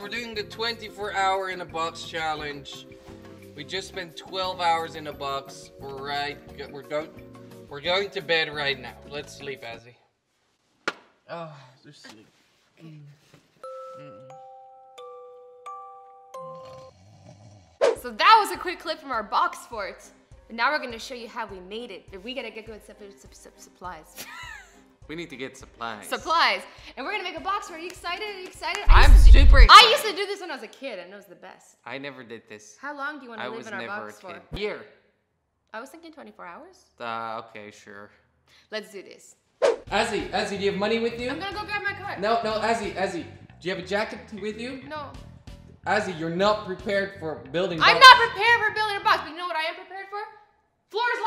we're doing the 24-hour in a box challenge. We just spent 12 hours in a box. We're going to bed right now. Let's sleep, Azzy. Oh, just sleep. So that was a quick clip from our box fort. But now we're going to show you how we made it. But we got to get good supplies. We need to get supplies. Supplies. And we're going to make a box fort. Are you excited? Are you excited? I'm super excited. I used to do this when I was a kid, and it was the best. I never did this. How long do you want to live in our box fort? A year. I was thinking 24 hours. Okay, sure. Let's do this. Azzy, do you have money with you? I'm going to go grab my card. No, Azzy. Do you have a jacket with you? No. Azzy, you're not prepared for building a box. I'm not prepared for building a box, but you know what I am prepared for? Floor is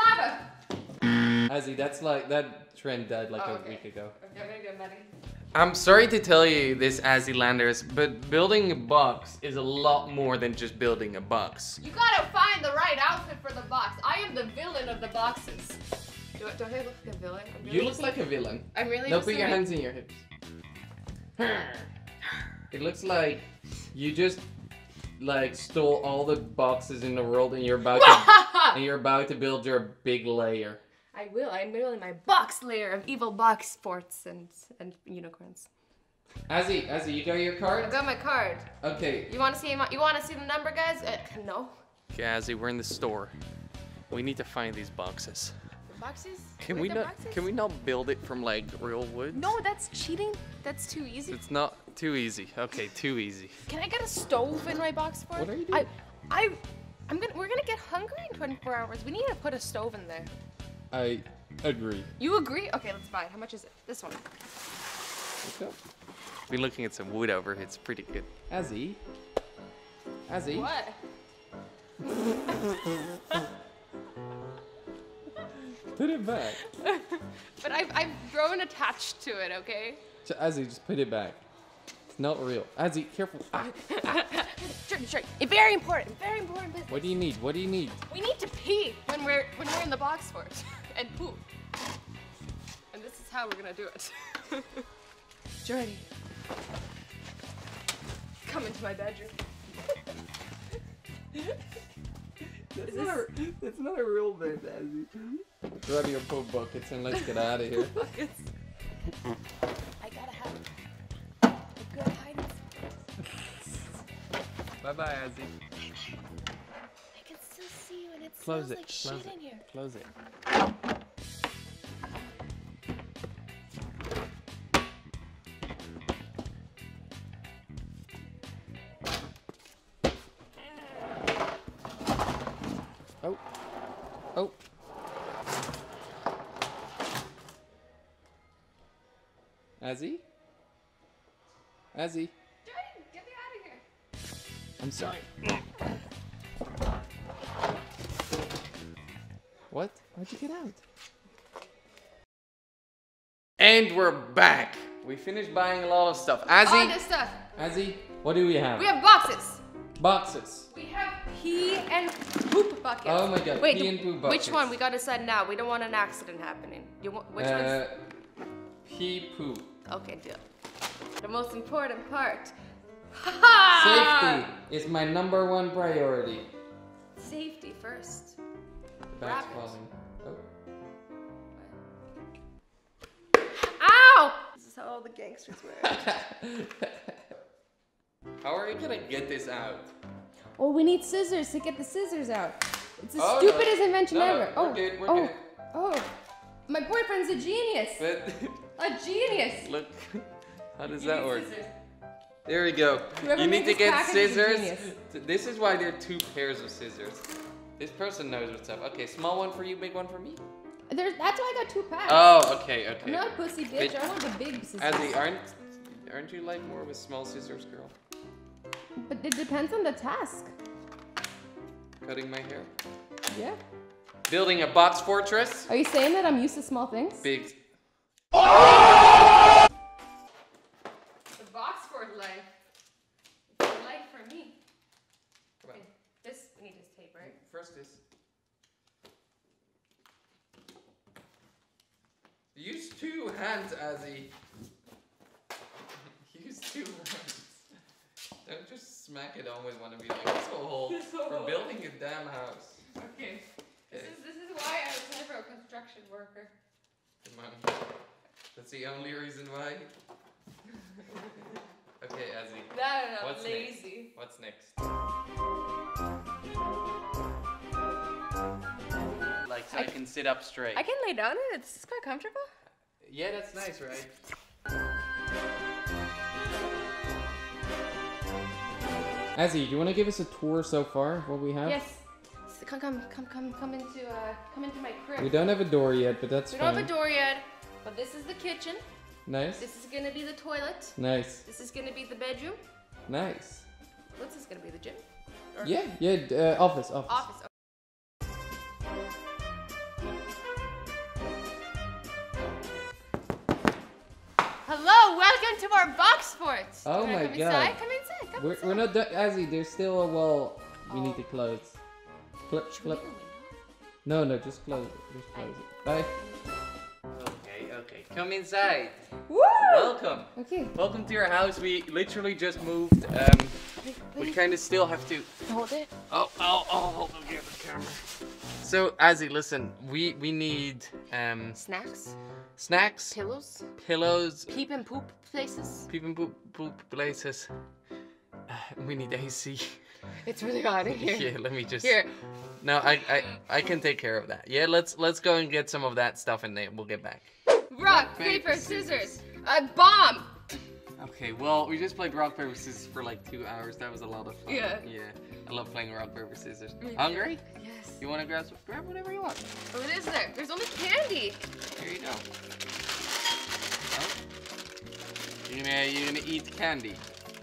lava! Azzy, that's like, that trend died like a week ago. Okay, good, buddy. I'm sorry to tell you this, Azzy Landers, but building a box is a lot more than just building a box. You gotta find the right outfit for the box. I am the villain of the boxes. Do I look like a villain? Really, you look like a villain. I'm really just put your hands in your hips. It looks like you just like stole all the boxes in the world, and you're about to build your big layer. I will. I'm building my box layer of evil box forts and unicorns. Azzy, you got your card? I got my card. Okay. You want to see him? You want to see the number, guys? No. Okay, Azzy, we're in the store. We need to find these boxes. The boxes? Can we not build it from like real wood? No, that's cheating. That's too easy. It's not. Too easy. Okay, too easy. Can I get a stove in my box fort? What are you doing? We're gonna get hungry in 24 hours. We need to put a stove in there. I agree. You agree? Okay, let's buy it. How much is it? This one. I've been looking at some wood over here. It's pretty good. Azzy. What? Put it back. But I've grown attached to it. Okay. So Azzy, just put it back. Not real. Azzy, careful. Sure. Very important business. What do you need? We need to pee when we're in the box fort and poop. And this is how we're gonna do it. Jordi, come into my bedroom. that's not a real bed, Azzy. Grab your poop buckets and let's get out of here. Bye-bye, Azzy. I can still see you, and it smells like shit in here. Close it. Oh. Azzy? I'm sorry. What? How'd you get out? And we're back. We finished buying a lot of stuff. Azzy, what do we have? We have boxes. We have pee and poop buckets. Oh my god. Wait, pee and poop buckets. Which one? We gotta decide now. We don't want an accident happening. Which one's? Pee poop. Okay, deal. The most important part. Safety is my #1 priority. Safety first. The bag's falling. Oh. Ow! This is how all the gangsters wear it. How are you gonna get this out? Well, we need scissors to get the scissors out. It's the stupidest invention ever. We're good. Oh, my boyfriend's a genius. Look, how does that work? Scissors. There we go. You need to get scissors. This is why there are 2 pairs of scissors. This person knows what's up. Okay, small one for you, big one for me. That's why I got 2 packs. Oh, okay. I'm not a pussy bitch. I want the big scissors. Azzy, aren't you like more of a small scissors girl? But it depends on the task. Cutting my hair. Yeah. Building a box fortress. Are you saying that I'm used to small things? Big. Oh! Life for me. Okay, this we need this tape, right? First this. Use 2 hands, Azzy. Use 2 hands. Don't just smack it. I always want to be like this whole hole. We're building a damn house. Okay. This is why I was never a construction worker. Come on. That's the only reason why. Okay, Azzy. No. What's lazy. Next? What's next? Like so I can sit up straight. I can lay down and it's quite comfortable. Yeah, that's nice, right? Azzy, do you want to give us a tour so far of what we have? Yes. So come into my crib. We don't have a door yet, but that's fine. We don't have a door yet, but this is the kitchen. Nice. This is gonna be the toilet. Nice. This is gonna be the bedroom. Nice. What's this gonna be, the gym? Or yeah, office. Okay. Hello, welcome to our box fort. Oh my god. Come inside. We're not done, Azzy. There's still a wall we need to close. No, just close it. Just close it. Bye. Okay. Come inside. Woo! Welcome. Okay. Welcome to your house. We literally just moved. We kind of still have to hold it. Oh, I'll hold the camera. So, Azzy, listen. We need snacks. Snacks. Pillows. Peep and poop places. We need AC. It's really hot in here. Yeah, let me just. Here. No, I can take care of that. Yeah, let's go and get some of that stuff, and then we'll get back. Rock, paper, scissors. A bomb. Okay, well, we just played rock, paper, scissors for like 2 hours. That was a lot of fun. Yeah. I love playing rock, paper, scissors. Hungry? Yes. You want to grab whatever you want. What is there? There's only candy. Here you go. Oh. You're gonna eat candy.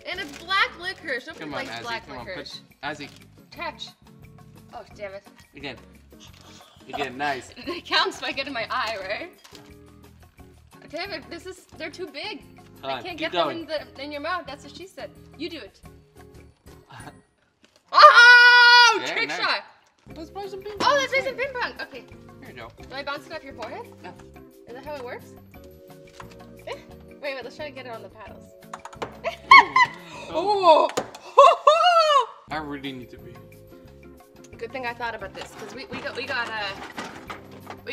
And it's black liquor. Come on, Azzy. Black liquor. Push. Azzy. Touch. Oh, damn it. Again, nice. It counts if I get in my eye, right? Okay, but they're too big. I can't get them in your mouth. That's what she said. You do it. Oh! Yeah, trick shot! Let's play some ping pong. Oh, let's play some ping pong. Okay. Here you go. Do I bounce it off your forehead? Yeah. Is that how it works? Wait, let's try to get it on the paddles. Oh! I really need to be. Good thing I thought about this, because we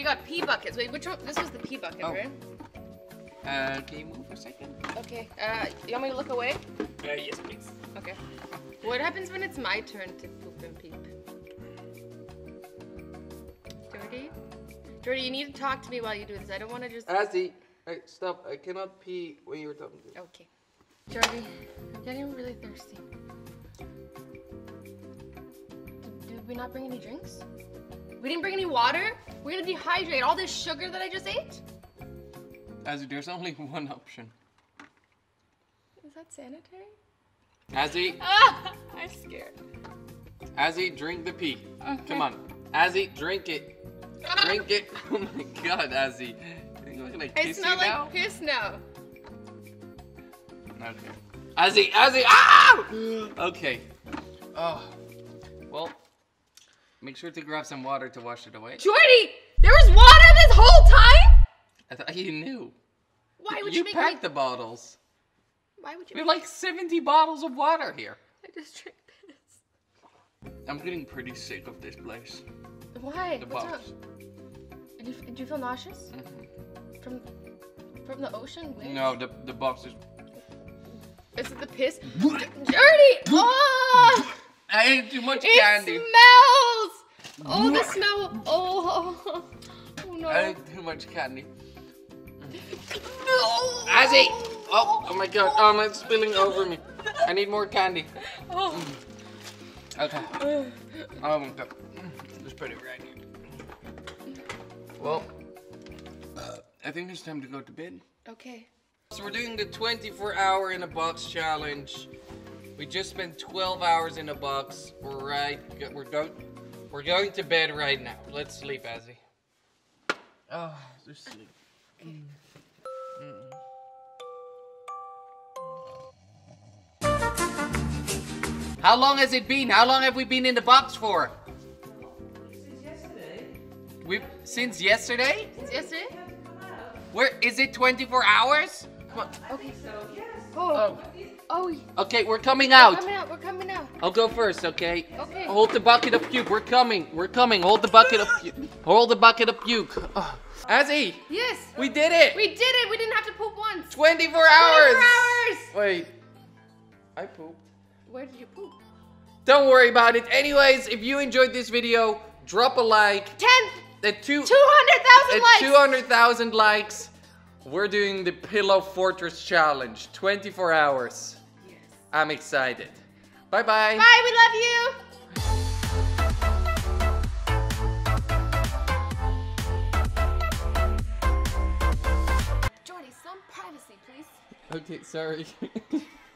got pee buckets. Wait, this was the pee bucket, right? Can you move for a second? Okay. You want me to look away? Yes, please. Okay. What happens when it's my turn to poop and peep? Jordi, you need to talk to me while you do this. I don't want to just. Azzy, stop! I cannot pee when you were talking to me. Okay. Jordi, I'm getting really thirsty. Did we not bring any drinks? We didn't bring any water? We're gonna dehydrate all this sugar that I just ate? Azzy, there's only one option. Is that sanitary? Azzy! I'm scared. Azzy, drink the pee. Okay. Come on. Azzy, drink it. Drink it. Oh my god, Azzy. I smell like piss now. Okay. Azzy! Ah! Okay. Oh. Well, make sure to grab some water to wash it away. Jordi! There was water this whole time?! I thought you knew. Why would you make me? You packed the bottles. Why would you? We have like 70 bottles of water here. I just drank this. I'm getting pretty sick of this place. Why? What's up? Did you feel nauseous? Mm-hmm. From the ocean? Wait. No, the box is... Is it the piss? Jordi! Oh! I ate too much candy. It smells! Oh, the smell. Oh no. I ate too much candy. No! Azzy! Oh my god. Oh, it's spilling over me. I need more candy. Oh. Okay. Oh my god. Just put it right here. Well, I think it's time to go to bed. Okay. So we're doing the 24-hour in a box challenge. We just spent 12 hours in a box. We're going to bed right now. Let's sleep, Azzy. Oh, just sleep. Okay. How long has it been? How long have we been in the box for? Since yesterday. Since yesterday? Where is it? 24 hours? Okay. So, yes. Oh. Okay, we're coming out. We're coming now. I'll go first, okay? Okay. Hold the bucket of puke. We're coming. We're coming. Hold the bucket of puke. Hold the bucket of puke. Oh. Azzy. Yes. We did it. We did it. We didn't have to poop once. 24 hours. 24 hours. Wait. I pooped. Where did you poop? Don't worry about it. Anyways, if you enjoyed this video, drop a like. 200,000 likes. 200,000 likes. We're doing the Pillow Fortress Challenge. 24 hours. Yes. I'm excited. Bye-bye. Bye, we love you. Jordi, some privacy, please. Okay, sorry.